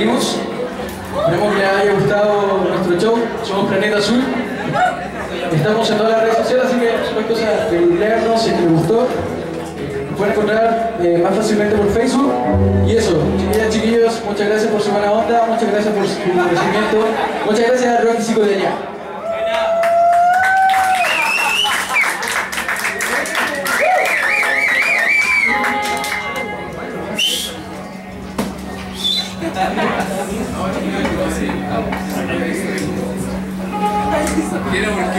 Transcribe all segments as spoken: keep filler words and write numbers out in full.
despedimos. Esperemos que les haya gustado nuestro show. Somos Planeta Azul. Estamos en todas las redes sociales, así que no hay cosa de googlearnos si les gustó. Nos pueden encontrar eh, más fácilmente por Facebook. Y eso, chiquillas, chiquillos, muchas gracias por su buena onda, muchas gracias por su conocimiento. Muchas gracias a Rock y Sicodelia. Quiero porque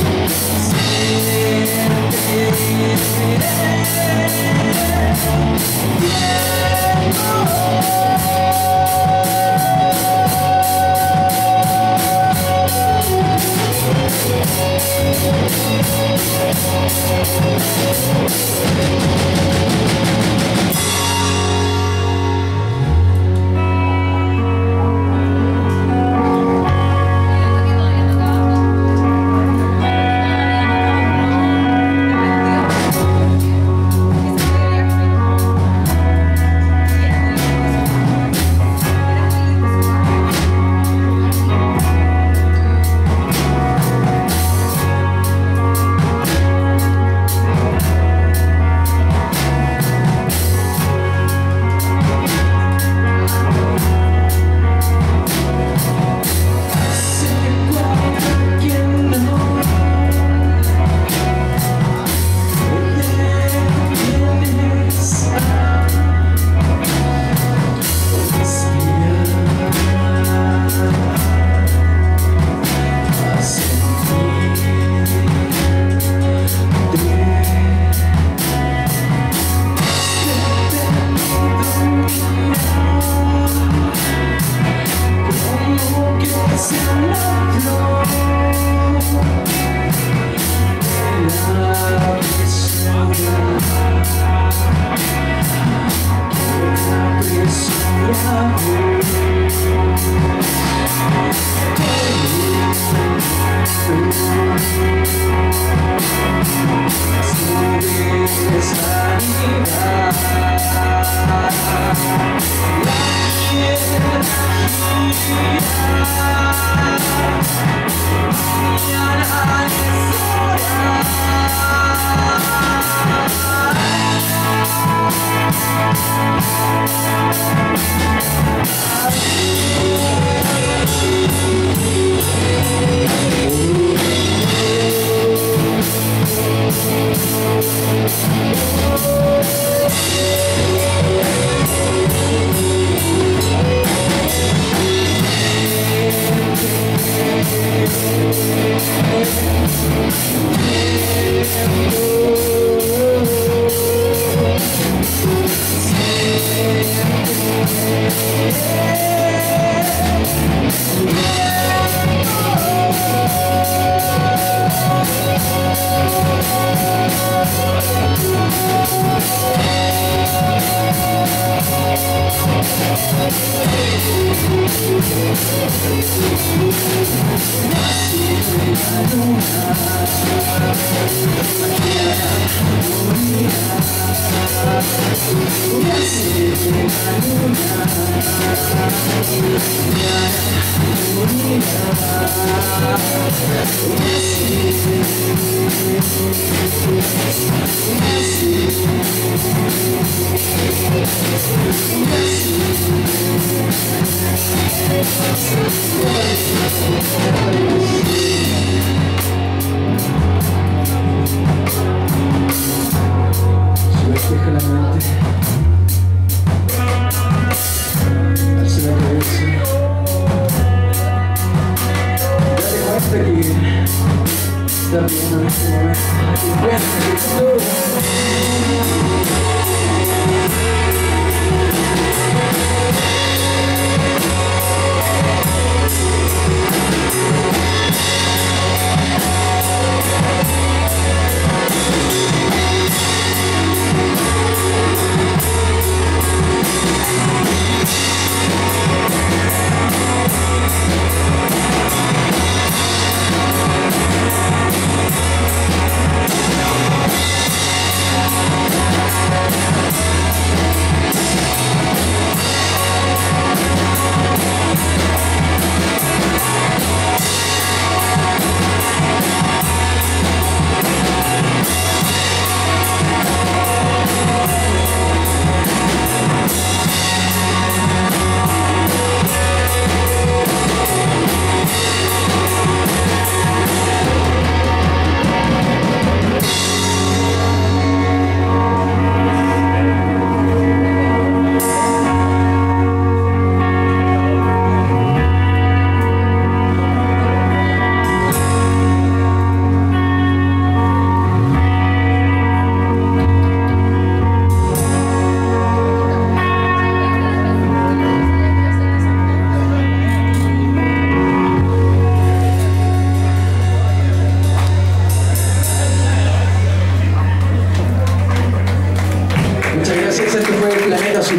un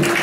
Brasil.